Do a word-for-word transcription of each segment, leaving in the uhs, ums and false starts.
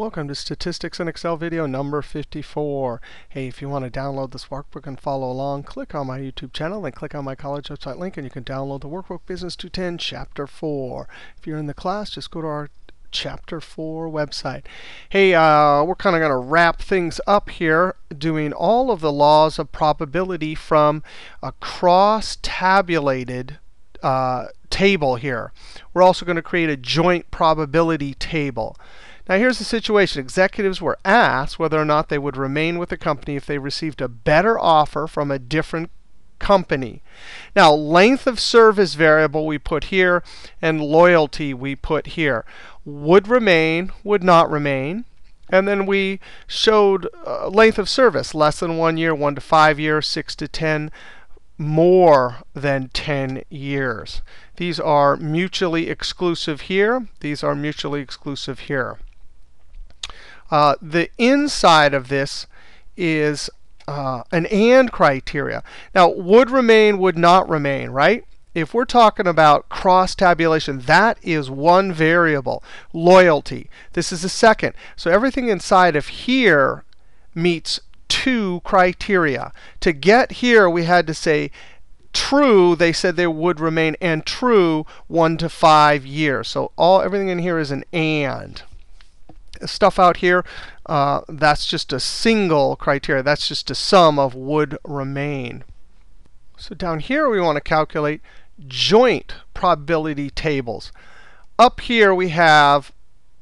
Welcome to Statistics in Excel video number fifty-four. Hey, if you want to download this workbook and follow along, click on my YouTube channel and click on my college website link, and you can download the workbook Business two ten Chapter four. If you're in the class, just go to our Chapter four website. Hey, uh, we're kind of going to wrap things up here doing all of the laws of probability from a cross-tabulated uh, table here. We're also going to create a joint probability table. Now here's the situation. Executives were asked whether or not they would remain with the company if they received a better offer from a different company. Now length of service variable we put here, and loyalty we put here. Would remain, would not remain. And then we showed uh, length of service, less than one year, one to five years, six to ten, more than ten years. These are mutually exclusive here. These are mutually exclusive here. Uh, the inside of this is uh, an AND criteria. Now, would remain, would not remain, right? If we're talking about cross-tabulation, that is one variable. Loyalty, this is the second. So everything inside of here meets two criteria. To get here, we had to say true, they said they would remain, and true, one to five years. So all everything in here is an AND. Stuff out here, uh, that's just a single criteria. That's just a sum of would remain. So down here, we want to calculate joint probability tables. Up here, we have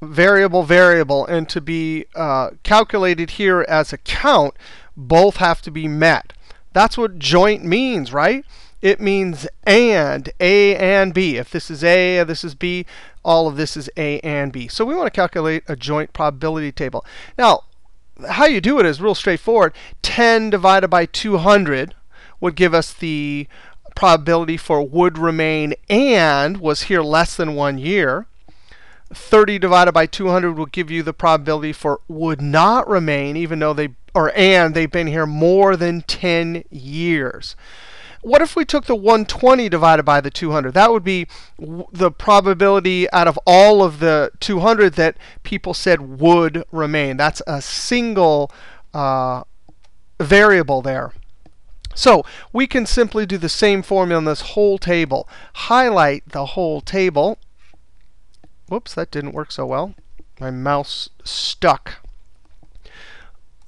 variable, variable. And to be uh, calculated here as a count, both have to be met. That's what joint means, right? It means AND, A and B. If this is A, this is B, all of this is A and B. So we want to calculate a joint probability table. Now, how you do it is real straightforward. ten divided by two hundred would give us the probability for would remain and was here less than one year. thirty divided by two hundred will give you the probability for would not remain, even though they or and they've been here more than ten years. What if we took the one hundred twenty divided by the two hundred? That would be the probability out of all of the two hundred that people said would remain. That's a single uh, variable there. So we can simply do the same formula on this whole table. Highlight the whole table. Whoops, that didn't work so well. My mouse stuck.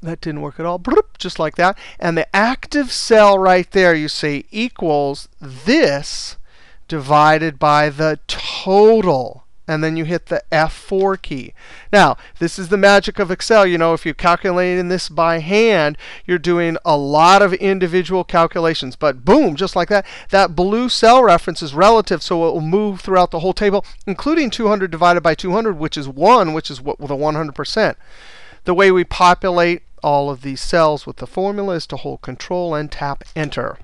That didn't work at all. Just like that. And the active cell right there, you say, equals this divided by the total. And then you hit the F four key. Now, this is the magic of Excel. You know, if you're calculating this by hand, you're doing a lot of individual calculations. But boom, just like that, that blue cell reference is relative, so it will move throughout the whole table, including two hundred divided by two hundred, which is one, which is what, with a one hundred percent. The way we populate all of these cells with the formula is to hold Control and tap Enter.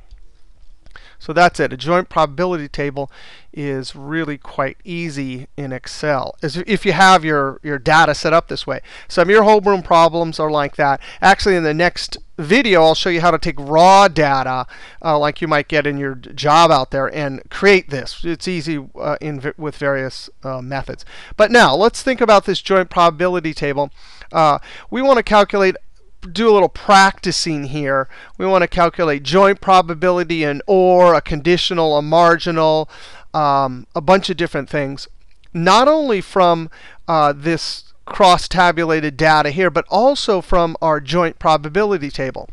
So that's it. A joint probability table is really quite easy in Excel, if you have your, your data set up this way. Some of your homeroom problems are like that. Actually, in the next video, I'll show you how to take raw data, uh, like you might get in your job out there, and create this. It's easy uh, in, with various uh, methods. But now, let's think about this joint probability table. Uh, we want to calculate do a little practicing here. We want to calculate joint probability, an or, a conditional, a marginal, um, a bunch of different things, not only from uh, this cross-tabulated data here, but also from our joint probability table.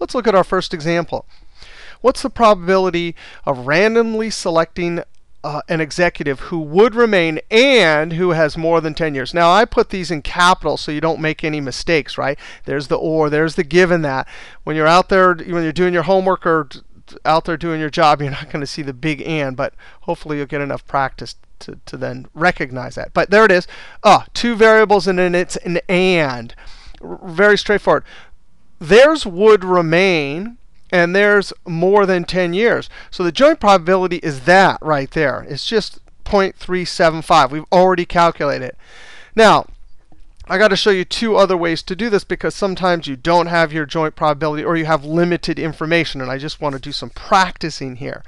Let's look at our first example. What's the probability of randomly selecting Uh, an executive who would remain and who has more than ten years? Now, I put these in capitals so you don't make any mistakes, right? There's the or, there's the given that. When you're out there, when you're doing your homework or out there doing your job, you're not going to see the big and, but hopefully you'll get enough practice to, to then recognize that. But there it is. Uh, two variables and then it's an and. R- very straightforward. There's would remain, and there's more than ten years. So the joint probability is that right there. It's just zero point three seven five. We've already calculated it. Now, I got to show you two other ways to do this, because sometimes you don't have your joint probability or you have limited information. And I just want to do some practicing here.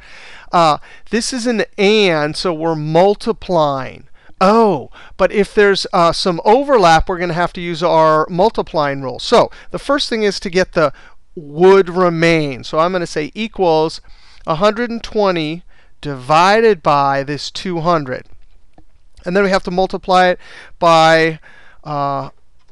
Uh, this is an and, so we're multiplying Oh, but if there's uh, some overlap, we're going to have to use our multiplying rule. So the first thing is to get the would remain. So I'm going to say equals one hundred twenty divided by this two hundred. And then we have to multiply it by uh,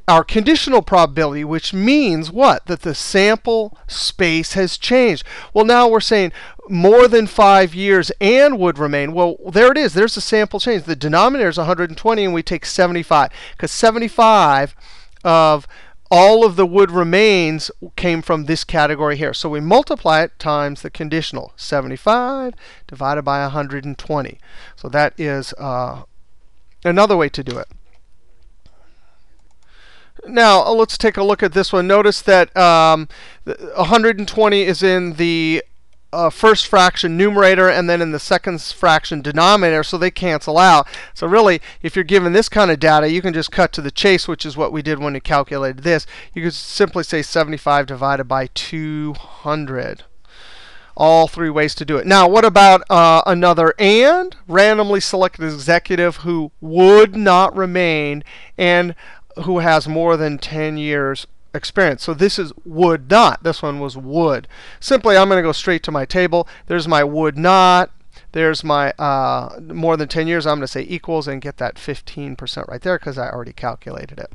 our conditional probability, which means what? That the sample space has changed. Well, now we're saying more than five years and would remain. Well, there it is. There's the sample change. The denominator is one hundred twenty, and we take seventy-five. Because seventy-five of all of the would remains came from this category here. So we multiply it times the conditional, seventy-five divided by one hundred twenty. So that is uh, another way to do it. Now, let's take a look at this one. Notice that um, one hundred twenty is in the uh, first fraction numerator and then in the second fraction denominator, so they cancel out. So really, if you're given this kind of data, you can just cut to the chase, which is what we did when we calculated this. You could simply say seventy-five divided by two hundred. All three ways to do it. Now, what about uh, another and? Randomly select an executive who would not remain and who has more than ten years experience. So this is would not. This one was would. Simply, I'm going to go straight to my table. There's my would not. There's my uh, more than ten years. I'm going to say equals and get that fifteen percent right there because I already calculated it.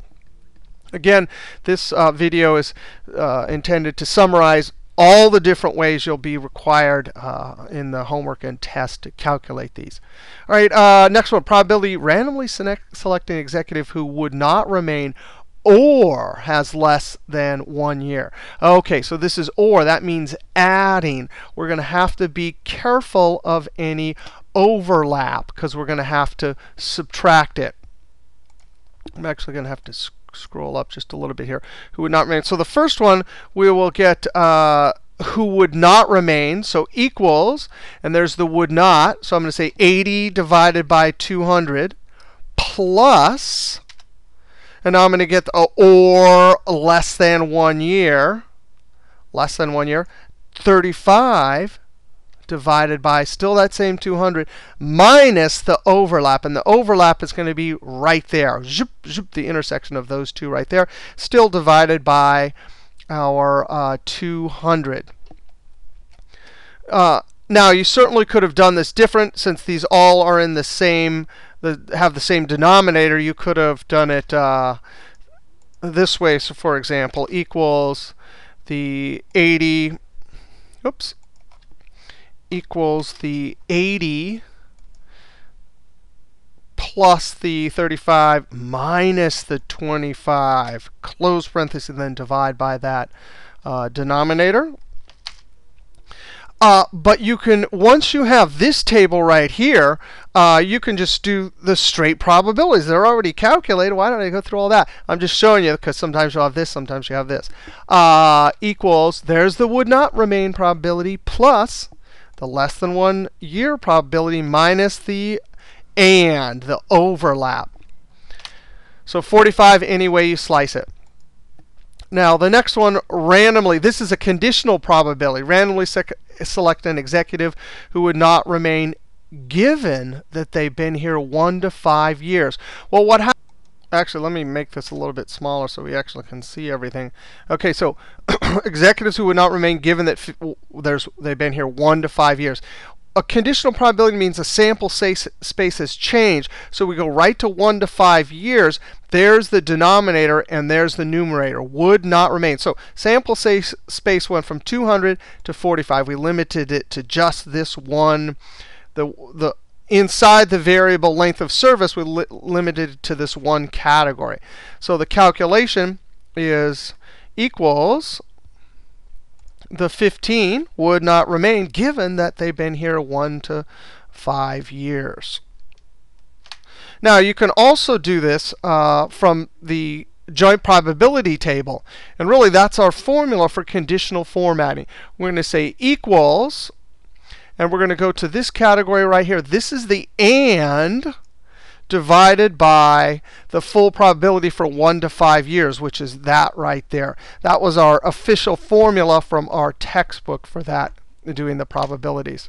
Again, this uh, video is uh, intended to summarize all the different ways you'll be required uh, in the homework and test to calculate these. All right, uh, next one, probability randomly select, select an executive who would not remain or has less than one year. OK, so this is or. That means adding. We're going to have to be careful of any overlap because we're going to have to subtract it. I'm actually going to have to scroll up just a little bit here, who would not remain. So the first one, we will get uh, who would not remain. So equals, and there's the would not. So I'm going to say eighty divided by two hundred plus, and now I'm going to get the or less than one year, less than one year, thirty-five divided by still that same two hundred minus the overlap. And the overlap is going to be right there, zhup, zhup, the intersection of those two right there, still divided by our uh, two hundred. Uh, now, you certainly could have done this different. Since these all are in the same, the, have the same denominator, you could have done it uh, this way. So for example, equals the eighty, oops, equals the eighty plus the thirty-five minus the twenty-five, close parenthesis, and then divide by that uh, denominator. Uh, but you can, once you have this table right here, uh, you can just do the straight probabilities. They're already calculated. Why don't I go through all that? I'm just showing you because sometimes you'll have this, sometimes you have this. Uh, equals, there's the would not remain probability plus the less than one year probability minus the and, the overlap. So forty-five any way you slice it. Now, the next one, randomly. This is a conditional probability. Randomly sec select an executive who would not remain given that they've been here one to five years. Well, what happens? Actually, let me make this a little bit smaller so we actually can see everything. OK, so executives who would not remain given that there's, they've been here one to five years. A conditional probability means the sample space has changed. So we go right to one to five years. There's the denominator, and there's the numerator. Would not remain. So sample space went from two hundred to forty-five. We limited it to just this one. The, the Inside the variable length of service, we li limited to this one category. So the calculation is equals the fifteen would not remain given that they've been here one to five years. Now, you can also do this uh, from the joint probability table. And really, that's our formula for conditional formatting. We're going to say equals. And we're going to go to this category right here. This is the and divided by the full probability for one to five years, which is that right there. That was our official formula from our textbook for that, doing the probabilities.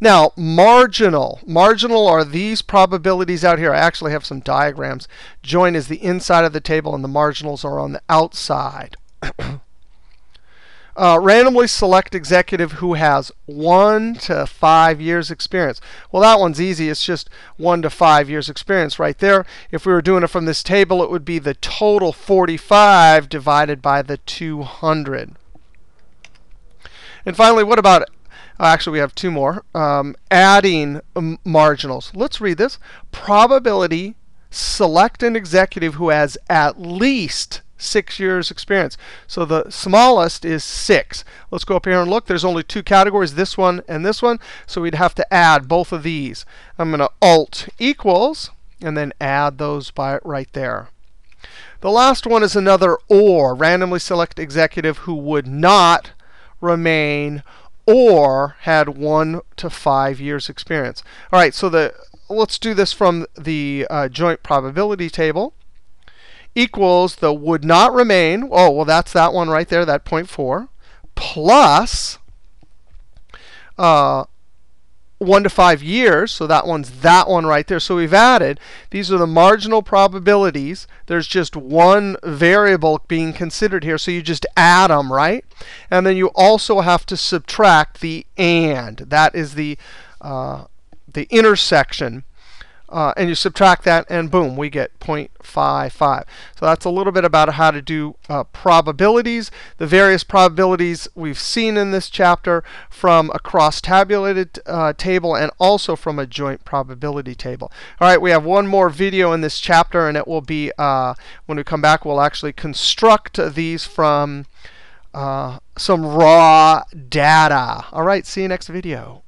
Now, marginal. Marginal are these probabilities out here. I actually have some diagrams. Join is the inside of the table, and the marginals are on the outside. uh, randomly select executive who has one to five years experience. Well, that one's easy. It's just one to five years experience right there. If we were doing it from this table, it would be the total forty-five divided by the two hundred. And finally, what about, actually, we have two more, um, adding um, marginals. Let's read this. Probability, select an executive who has at least six years experience. So the smallest is six. Let's go up here and look. There's only two categories, this one and this one. So we'd have to add both of these. I'm going to Alt equals, and then add those by right there. The last one is another or. Randomly select executive who would not remain or had one to five years experience. All right, so the let's do this from the uh, joint probability table. Equals the would not remain. Oh, well, that's that one right there, that zero point four, plus uh, one to five years. So that one's that one right there. So we've added. These are the marginal probabilities. There's just one variable being considered here. So you just add them, right? And then you also have to subtract the and. That is the, uh, the intersection. Uh, and you subtract that, and boom, we get zero point five five. So that's a little bit about how to do uh, probabilities, the various probabilities we've seen in this chapter from a cross-tabulated uh, table and also from a joint probability table. All right, we have one more video in this chapter, and it will be uh, when we come back, we'll actually construct these from uh, some raw data. All right, see you next video.